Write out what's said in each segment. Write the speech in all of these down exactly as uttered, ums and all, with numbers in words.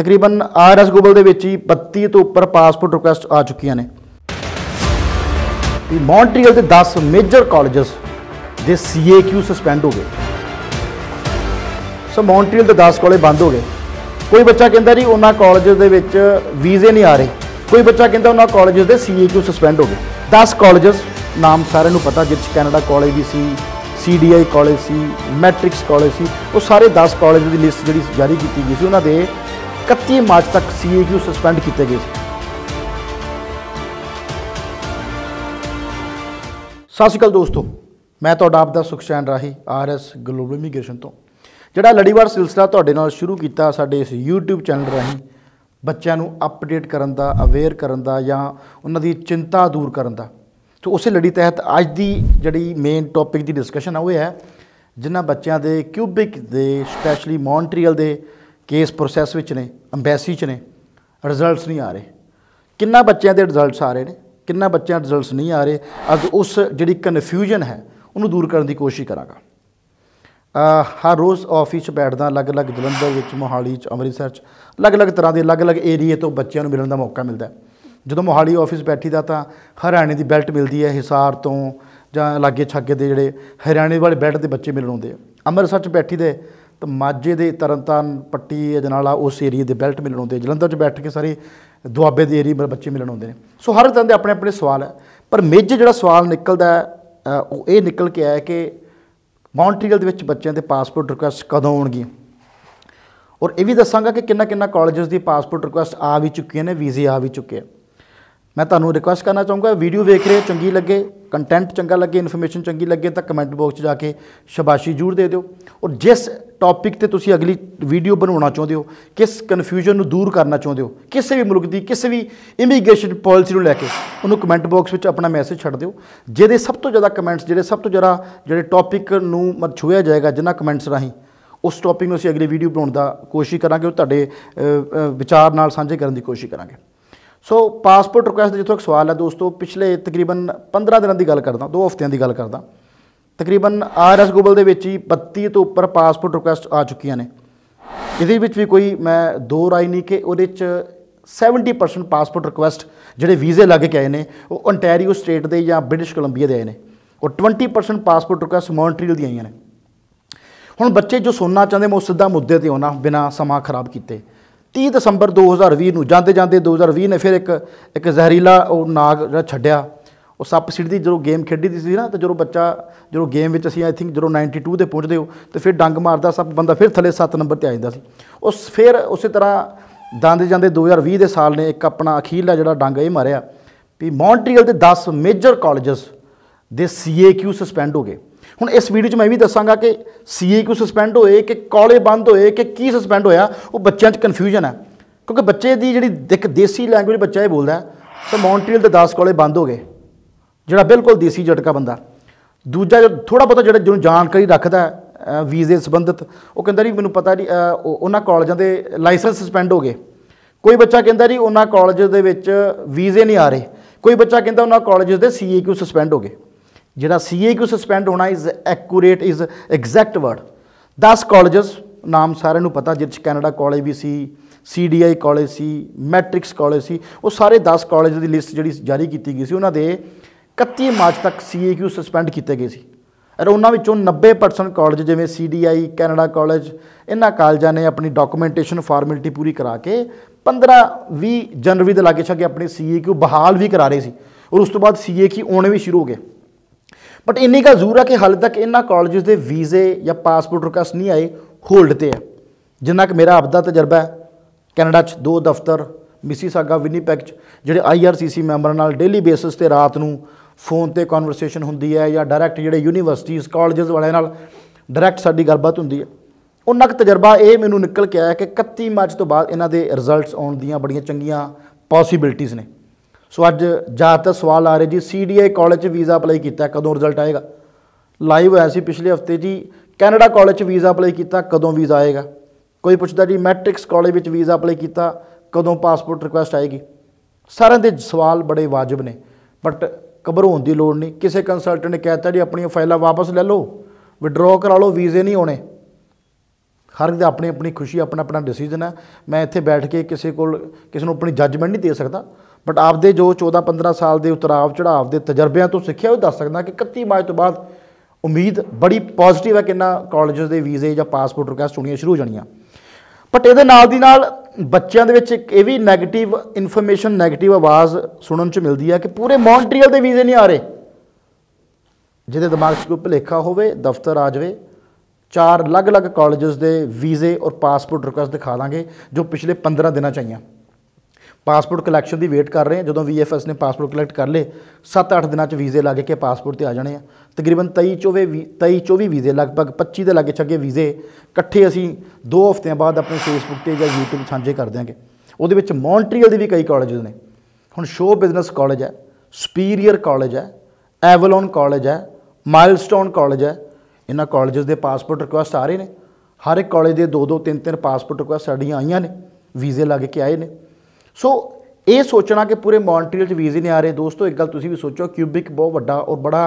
तकरीबन are S global के विच ही बत्ती तो उपर पासपोर्ट रिक्वेस्ट आ चुकिया ने। मॉन्ट्रियल के दस मेजर कॉलेजेस के सी ए क्यू सस्पेंड हो गए। सो मॉन्ट्रियल के दस कॉलेज बंद हो गए। कोई बच्चा कहता जी उन्होंने कॉलेज के विच वीजे नहीं आ रहे, कोई बच्चा कहता उन्होंने कॉलेज के सी ए क्यू सस्पेंड हो गए। दस कॉलेजेस नाम सारे पता, जिस कैनेडा कॉलेज भी सी, सी डी आई कॉलेज सी, मैट्रिक्स कॉलेज सी, वो सारे दस कॉलेज की लिस्ट जी जारी की गई थी। उन्होंने इकत्ती मार्च तक सी ए क्यू सस्पेंड किए गए थे। सत श्री अकाल दोस्तों, मैं तो आपदा सुखचैन राही आर एस ग्लोबल इमीग्रेशन तो जोड़ा लड़ीवार सिलसिला तुहाडे नाल शुरू किया। साडे इस यूट्यूब चैनल राही बच्चों को अपडेट करन दा, अवेयर करन दा या उन्हां दी चिंता दूर करन दा। तो उस लड़ी तहत अज दी जिहड़ी मेन टॉपिक की डिस्कशन है वो है जिन्हां बच्चों के क्यूबिक दे स्पैशली मॉन्ट्रियल के केस प्रोसैस विच ने, अंबैसी च ने, रिजल्ट्स नहीं आ रहे। किन्ना बच्चों के रिजल्ट्स आ रहे हैं, किन्ना बच्चों के रिजल्ट्स नहीं आ रहे। अज उस जिहड़ी कन्फ्यूजन है उन्होंने दूर करने की कोशिश कराँगा। हर रोज़ ऑफिस बैठदा अलग अलग जलंधर, मोहाली, अमृतसर, अलग अलग तरह के अलग अलग एरिए तो बच्चों को मिलने का मौका मिलता है। जो मोहाली ऑफिस बैठी दा तो हरियाणे की बैल्ट मिलती है, हिसार तो जां लागे छागे के जोड़े हरियाणे वाले बैल्ट के बच्चे मिलने आते हैं। अमृतसर बैठी दे तो माझे के तरनतारन पट्टी अजनाला उस एरिए के बैल्ट मिलने आते हैं। जलंधर बैठ के सारे दुआबे के एरिए बच्चे मिलने आते हैं। सो हर तरह के अपने अपने सवाल है, पर मेजर जिहड़ा सवाल निकलता है वो ये निकल के आया कि मॉन्ट्रियल के बच्चों के पासपोर्ट रिक्वेस्ट कदों आउणगी। और ये भी दसांगा कि किन्ना किन्ना कॉलेजेस की पासपोर्ट रिक्वेस्ट आ भी चुकी ने, वीजे आ भी चुके हैं। मैं तुम्हें रिक्वेस्ट करना चाहूँगा, वीडियो देख रहे हो चंगी लगे, कंटेंट चंगा लगे, इन्फॉर्मेशन चंगी लगे तो कमेंट बॉक्स जाके शाबाशी जरूर दे दो। और जिस टॉपिक ते तुसी अगली वीडियो बनाना चाहते हो, किस कन्फ्यूजन को दूर करना चाहते हो किसी भी मुल्क की, किसी भी इमीग्रेशन पॉलिसी को लैके, उन्होंने कमेंट बॉक्स में अपना मैसेज छड़ दो। जिहदे सब तो ज़्यादा कमेंट्स, जिहदे सब तो ज़्यादा जिहड़े टॉपिक नूं मत छुया जाएगा, जिन्हां कमेंट्स राही उस टॉपिक में असीं अगली वीडियो बनाने की कोशिश करांगे, तुहाडे विचार नाल सांझे करने की कोशिश करांगे। सो so, पासपोर्ट रिक्वेस्ट जितों एक सवाल है दोस्तों, पिछले तकरीबन पंद्रह दिनों की गल करदा, दो हफ्तों की गल करदा। तकरीबन आर एस ग्लोबल के विच ही बत्ती तो उपर पासपोर्ट रिक्वेस्ट आ चुकिया ने। इहदे विच भी कोई मैं दो राय नहीं कि उहदे च सैवनटी परसेंट पासपोर्ट रिक्वेस्ट जिहड़े वीजे लग के आए ने वो ओंटारियो स्टेट के या ब्रिटिश कोलंबिया के आए ने, और twenty percent passport request Montreal दी आईयां ने। हुण बच्चे जो सुनना चाहते, मैं सीधा मुद्दे ते आउणा बिना समा खराब किए। तीस दसंबर दो हज़ार भी जाते जाते दो हज़ार भी ने फिर एक एक जहरीला और नाग जो छड्या, और सप्प सीढ़ी की जो गेम खेडी थी ना, तो जो बच्चा जो गेम में असं आई थिंक जो नाइनटी टू से पहुँचते हो तो फिर डंग मारता सप्प बंदा फिर थले सत्त नंबर पर आ जाता सी। उस फिर उस तरह जाते जाते दो हज़ार भी साल ने एक अपना अखीरला जो डंग ये मारिया भी मॉन्ट्रियल के दस मेजर कॉलेजेस के सी ए क्यू सस्पेंड हो गए। हुण इस वीडियो में भी दसांगा कि सी ए क्यू सस्पेंड होए कि कॉलेज बंद होए कि की सस्पेंड होया, वो बच्चों में कन्फ्यूजन है क्योंकि बच्चे की जिहड़ी एक देसी लैंग्वेज बच्चा ये बोलता है। तो मॉन्ट्रियल के दस कॉलेज बंद हो गए, जोड़ा बिल्कुल देसी झटका बंदा। दूजा जो थोड़ा बहुत जो जो जानकारी रखता है वीजे संबंधित, वो कहता जी मैनू पता जी उन्होंने कॉलेजों के लाइसेंस सस्पेंड हो गए। कोई बच्चा कहता जी उन्होंने कॉलेज के वीजे नहीं आ रहे, कोई बच्चा कहता उन्होंने कॉलेज के सी ए क्यू सस्पेंड हो गए। जिहड़ा सी ए क्यू सस्पेंड होना is accurate, is exact word. दस कॉलेजेस नाम सारे पता, जिस कैनेडा कॉलेज भी सी, सी डी आई कॉलेज सी, मैट्रिक्स कॉलेज सी, वो सारे दस कॉलेज की लिस्ट जी जारी की गई सी। उन्होंने इकत्ती मार्च तक सी ए क्यू सस्पेंड किए गए सी। और उन्होंने नब्बे परसेंट कॉलेज जिवें C D I, Canada college, इन्ह कॉलेजों ने अपनी डॉकूमेंटेशन फॉर्मेलिटी पूरी करा के पंद्रह भी जनवरी के लागे छागे अपने सी ए क्यू बहाल भी करा रहे सी, और उस तो बाद सी ए क्यू आने भी शुरू हो गए। बट इन्नी का जरूर है कि हाल तक इन्होंने कॉलेज के वीजे या पासपोर्ट रिक्वेस्ट नहीं आए, होल्ड ते है। जिन्ना कि मेरा आपदा तजर्बा है, कैनेडा च दो दफ्तर, मिसीसागा, विनीपैग च I R C C member नाल डेली बेसिस ते रात नूं फोन ते कॉन्वरसेशन हुंदी है, या डायरैक्ट जिहड़े यूनीवर्सिटीज़ कॉलेजेस वाले नाल डायरैक्ट साडी गलबात हुंदी है। उन्ना क तजर्बा ये मैनूं निकल के आया कि इकत्ती मार्च तो बाद इन्हां दे रिजल्ट्स आउण दीयां बड़ियां चंगीआं पॉसिबिलिटीज़ ने। सो अज ज़्यादातर सवाल आ रहे जी C D I college visa apply किया कदों रिजल्ट आएगा। लाइव होया सी पिछले हफ्ते जी, कैनेडा कॉलेज वीज़ा अप्लाई किया कदों वीज़ा आएगा। कोई पूछता जी मैट्रिक्स कॉलेज में वीज़ा अप्लाई किया कदों पासपोर्ट रिक्वेस्ट आएगी। सारे दे सवाल बड़े वाजिब ने, बट घबराने की लोड़ नहीं। किसी कंसल्टेंट ने कहता जी अपनी फाइलों वापस ले लो, विड्रॉ करा लो, वीज़े नहीं आने। हर एक अपनी अपनी खुशी अपना अपना डिसीजन है। मैं इत्थे बैठ के किसी को किसी को अपनी जजमेंट नहीं दे सकता, बट आपदे जो चौदह पंद्रह साल के उतराव चढ़ाव के तजर्बे तो सीखिया भी दस सकता कि इकत्ती मार्च तो बाद उम्मीद बड़ी पॉजिटिव है कि इन्हां कॉलेज़ के वीज़े या पासपोर्ट रिक्वेस्ट होनी शुरू हो जानियां। बट ये बच्चों के ये भी नैगेटिव इनफॉर्मेशन नैगेटिव आवाज़ सुनने को मिलती है कि पूरे मॉन्ट्रियल के वीज़े नहीं आ रहे। जिहदे दिमाग च कोई भुलेखा होवे दफ्तर आ जाए, चार अलग अलग कॉलेज़ के वीज़े और पासपोर्ट रिक्वेस्ट दिखा देंगे जो पिछले पंद्रह दिन चाहिए। पासपोर्ट कलैक्शन की वेट कर रहे हैं, जो वी एफ एस ने पासपोर्ट कलैक्ट कर ले सत्त अठ दिन वीज़े लग के पासपोर्ट पर आ जाने हैं। तकरीबन तेई चौबे तेई चौबी वीज़े लगभग पच्ची के लागे छागे वीज़े कट्ठे असी दो हफ्तों बाद अपने फेसबुक पर या यूट्यूब साझे कर देंगे। वो मॉन्ट्रियल के भी कई कॉलेज़ ने, हुण शो बिजनेस कॉलेज है, सुपीरियर कॉलेज है, एवलॉन कॉलेज है, माइलस्टोन कॉलेज है। इन्हां कॉलेज़ के पासपोर्ट रिक्वेस्ट आ रहे हैं, हर एक कॉलेज के दो दो तीन तीन पासपोर्ट रिक्वेस्ट साढ़ियाँ आईयां ने, वीज़े लग के आए हैं। सो so, ये सोचना कि पूरे मॉन्ट्रियल वीज़े नहीं आ रहे। दोस्तों एक गल तुसीं भी सोचो, क्यूबिक बहुत वड्डा और बड़ा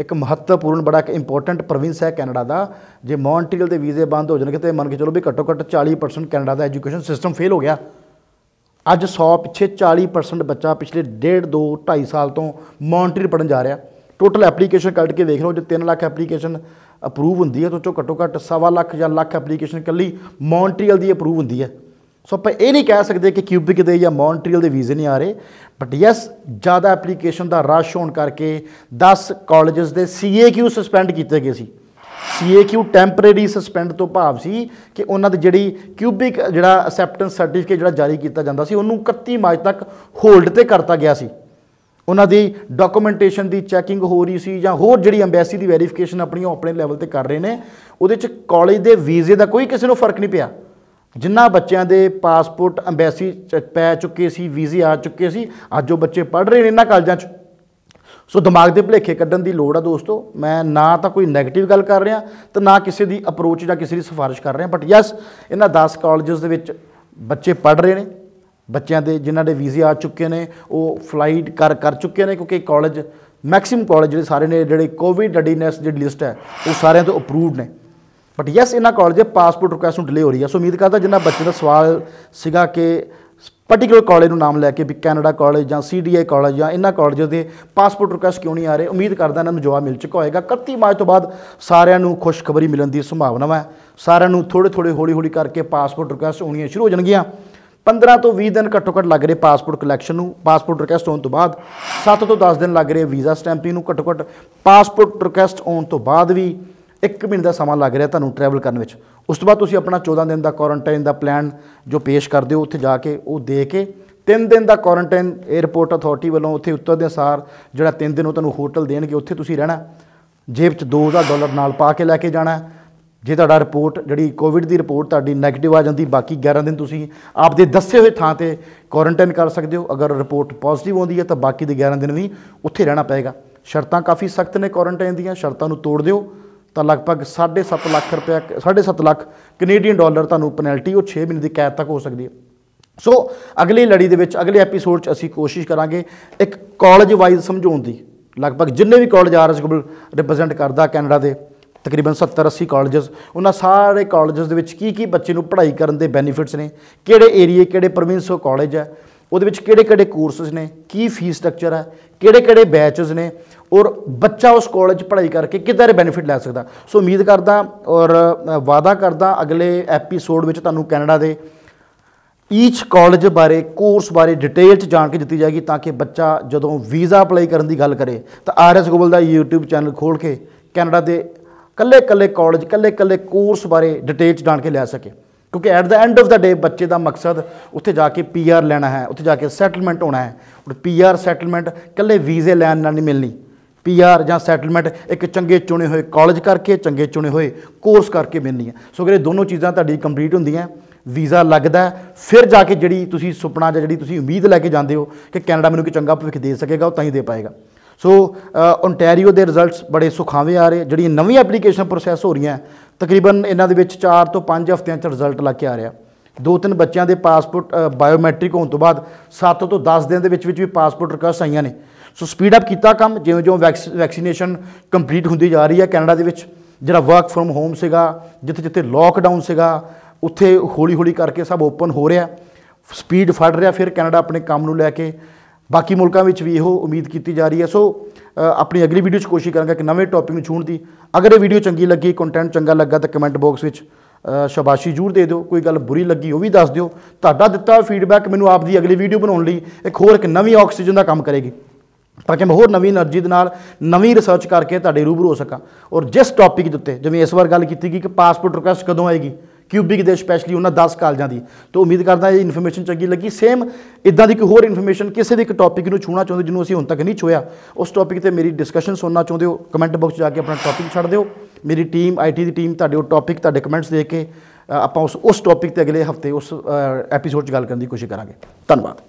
एक महत्वपूर्ण बड़ा एक इंपोर्टेंट प्रोविंस है कैनेडा का। जो मॉन्ट्रियल के वीज़े बंद हो जाएंगे तो मन के चलो भी घट्टो घट्ट चाली परसेंट कैनेडा का एजुकेशन सिस्टम फेल हो गया। अज सौ पिछे चाली परसेंट बच्चा पिछले डेढ़ दो ढाई साल तो मॉन्ट्रियल पढ़न जा रहा। टोटल एप्लीकेशन कट के देख लो, जो तीन लाख एप्लीकेशन अप्रूव होंगी है तो चो घट्टो घट्ट सवा लख या लख एप्लीकेशन कली मॉन्ट्रियल की अप्रूव होंगी है। सो so, आप ये नहीं कह सकते कि क्यूबिक के या मॉन्ट्रियल के वीज़े नहीं आ रहे। बट यस ज़्यादा एप्लीकेशन का रश होने करके दस कॉलेज़ के सी ए क्यू सस्पेंड किए गए। C A Q temporary suspend तो भाव से कि उन्होंने जी क्यूबिक जोड़ा असैप्टेंस सर्टिफिकेट जो जारी किया जाता है उन्होंने इकत्ती मार्च तक होल्ड पर करता गया। उन्होंने डॉक्यूमेंटेशन की चैकिंग हो रही सी या होर जी अंबैसी की वैरीफिकेशन अपनी अपने लैवल पर कर रहे हैं। वो कॉलेज के वीज़े का कोई किसी को फर्क नहीं पिया। जिन्ना बच्चों के पासपोर्ट अंबैसी पै चुके सी, वीज़े आ चुके सी, अज वो बच्चे पढ़ रहे हैं इन्होंने कॉलेजों च। सो दिमाग के भुलेखे कड्ढन की लोड़ है दोस्तों। मैं ना तो कोई नैगेटिव गल कर रहा तो ना किसी की अप्रोच या किसी की सिफारिश कर रहा। बट यस इन्ह दस कॉलेज़ के बच्चे पढ़ रहे हैं, बच्चों के जिन्हों के वीज़े आ चुके ने वो फ्लाइट कर कर चुके हैं, क्योंकि कॉलेज मैक्सीम कॉलेज जो सारे ने जोड़े कोविड रेडीनेस जी लिस्ट है वो सारे तो अप्रूव्ड ने। बट यस इन्ह कॉलेज पासपोर्ट रिक्वेस्ट डिले हो रही है। सो उम्मीद करता जिन्ना बच्चे का सवाल सीगा कि पर्टिकुलर कॉलेज नाम लैके भी कैनेडा कॉलेज या सी डी आई कॉलेज या इन्ह कॉलेज के पासपोर्ट रिक्वेस्ट क्यों नहीं आ रहे, उम्मीद करता इन्होंने जवाब मिल चुका होगा। इकत्ती मार्च तो बाद सारू खुशखबरी मिलने की संभावना है। सारू थोड़े थोड़े हौली हौली करके पासपोर्ट रिक्वेस्ट होनी शुरू हो जाएगी। पंद्रह तो भी दिन घट्टो घट्ट लग रहे पासपोर्ट कलैक्शन, पासपोर्ट रिक्वेस्ट होने तो बाद सत्त तो दस दिन लग रहे वीज़ा स्टैंपिंग, घट्टो घट्ट पासपोर्ट रिक्वेस्ट आने तो बाद भी एक महीने का समा लग रहा थानू ट्रैवल करने। उस तो बाद तुसीं अपना चौदह दिन का क्वारंटाइन का प्लैन जो पेश करते हो उत्थे जाके वो दे के तीन दिन का क्वारंटाइन एयरपोर्ट अथॉरिटी वालों उत्थे उतरदे सार जिहड़ा तीन दिन वो तुहानू होटल देणगे, उत्थे तुसीं रहना, जेब च दो हज़ार डॉलर नाल पा के लैके जाना। जे तुहाडा रिपोर्ट जिहड़ी कोविड की रिपोर्ट तुहाडी नैगेटिव आ जाती बाकी ग्यारह दिन तुसीं आपदे दस्से हुए थां ते क्वारंटाइन कर सकते हो। अगर रिपोर्ट पॉजिटिव आती है तो बाकी के ग्यारह दिन भी उत्थे रहना पेगा। शर्तां काफ़ी सख्त ने क्वारंटाइन दीआं, शर्तां नू तोड़ दिओ तो लगभग साढ़े सत्त लाख रुपया साढ़े सत्त लाख कनेडियन डॉलर तुहानू पेनल्टी और छे महीने की कैद तक हो सकती है। सो अगली लड़ी दे अगले एपीसोड असी कोशिश करांगे एक कॉलेज वाइज समझाउण दी। लगभग जिन्ने भी college R S Global represent करता कैनेडा के तकरीबन सत्तर अस्सी कॉलेज़, उन्होंने सारे कॉलेज़ की की बच्चे को पढ़ाई करने के बैनीफिट्स ने, किहड़े एरिए किहड़े प्रोविंस कॉलेज है, वो किहड़े कोर्सेज ने, की फीस स्ट्रक्चर है, किहड़े बैचेस ने और बच्चा उस कॉलेज पढ़ाई करके किधर बैनीफिट लै सकता। सो उम्मीद करदा और वादा करदा अगले एपीसोड में तुहानू कैनेडा के ईच कॉलेज बारे कोर्स बारे डिटेल च जानकारी दित्ती जाएगी, ताकि बच्चा जदों वीज़ा अप्लाई करने की गल करे तो आर एस ग्लोबल का यूट्यूब चैनल खोल के कैनेडा के कल्ले कल्ले कॉलेज कल्ले कल्ले कोर्स बारे डिटेल च जान के लै सके। क्योंकि at the end of the day बच्चे का मकसद उत्थे जाके पी आर लेना है, उत्थे जाके सैटलमेंट होना है। और पी आर सैटलमेंट कल्ले वीज़े लैन नाल नहीं मिलनी, पी आर या सैटलमेंट एक चंगे चुने हुए कॉलेज करके चंगे चुने हुए कोर्स करके मिलनी है। सो अगर ये दोनों चीज़ा तुहाडी कंप्लीट होंदियां वीज़ा लगता है फिर जाके जिहड़ी तुसीं सुपना जां जिहड़ी तुसीं उम्मीद लैके जांदे हो कि कैनेडा मैनूं कोई चंगा भविख दे सकेगा वो तां ही दे पाएगा। सो ओंटारियो के रिजल्ट्स बड़े सुखावे आ रहे, जिहड़ी नवी एप्लीकेशन प्रोसैस हो रही है तकरीबन इन्हां दे विच चार तो पाँच हफ्तियां च रिजल्ट लग के आ रहा। दो तीन बच्चों के पासपोर्ट बायोमैट्रिक होने तो बाद सत्त तो दस दिन के विच विच भी पासपोर्ट रिक्वेस्ट आईयां ने। सो स्पीड अप किया काम, जिवें जिवें वैक्स वैक्सीनेशन कंप्लीट होंदी जा रही है कैनेडा दे विच ਜਿਹੜਾ ਵਰਕ ਫਰਮ ਹੋਮ ਸੀਗਾ, ਜਿੱਥੇ ਜਿੱਥੇ ਲੌਕਡਾਊਨ ਸੀਗਾ ਉੱਥੇ ਹੌਲੀ ਹੌਲੀ ਕਰਕੇ ਸਭ ਓਪਨ ਹੋ ਰਿਹਾ, ਸਪੀਡ ਫੜ ਰਿਹਾ ਫਿਰ ਕੈਨੇਡਾ ਆਪਣੇ ਕੰਮ ਨੂੰ ਲੈ ਕੇ। ਬਾਕੀ ਮੁਲਕਾਂ ਵਿੱਚ ਵੀ ਇਹੋ ਉਮੀਦ ਕੀਤੀ ਜਾ ਰਹੀ ਹੈ। ਸੋ अपनी अगली वीडियो कोशिश करेंगे कि नवे टॉपिक में छूण दी। अगर ये वीडियो चंगी लगी, कंटेंट चंगा लगा तो कमेंट बॉक्स में शाबाशी जरूर दे दो, कोई गल बुरी लगी वो भी दस दो। तुहाडा दिता हुआ फीडबैक मैनूं आपकी अगली वीडियो बनाने एक होर एक नवी ऑक्सीजन का काम करेगी, ताकि मैं होर नवी एनर्जी के नाल नवी रिसर्च करके तुहाडे रूबरू हो सकां। और जिस टॉपिक उत्ते जिवें इस बार गल कीती गई कि पासपोर्ट रिक्वेस्ट कदों आएगी क्यूबिक दे स्पैशली उन्होंने दस कॉलेजों की, तो उम्मीद करता ये इन्फॉर्मेशन चंगी लगी। सेम इदा की कोई होर इन्फॉर्मेशन किसी भी एक टॉपिक में छूना चाहते जिन्होंने असीं हुण तक नहीं छूया, उस टॉपिक पर मेरी डिस्कशन सुनना चाहते हो कमेंट बॉक्स जाके अपना टॉपिक छड़ दिओ। मेरी टीम आई टी की टीम तुहाडे टॉपिक तुहाडे कमेंट्स दे के आपां उस उस टॉपिक ते अगले हफ्ते उस एपीसोड गल करन दी कोशिश करांगे। धन्नवाद।